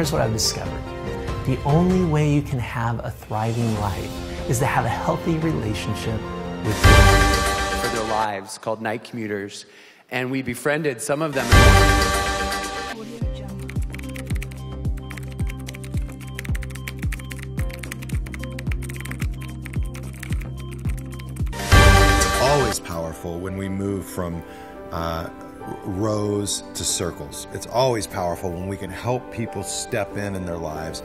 here's what I've discovered. The only way you can have a thriving life is to have a healthy relationship with people. For their lives, called night commuters, and we befriended some of them. It's always powerful when we move from rows to circles. It's always powerful when we can help people step in their lives.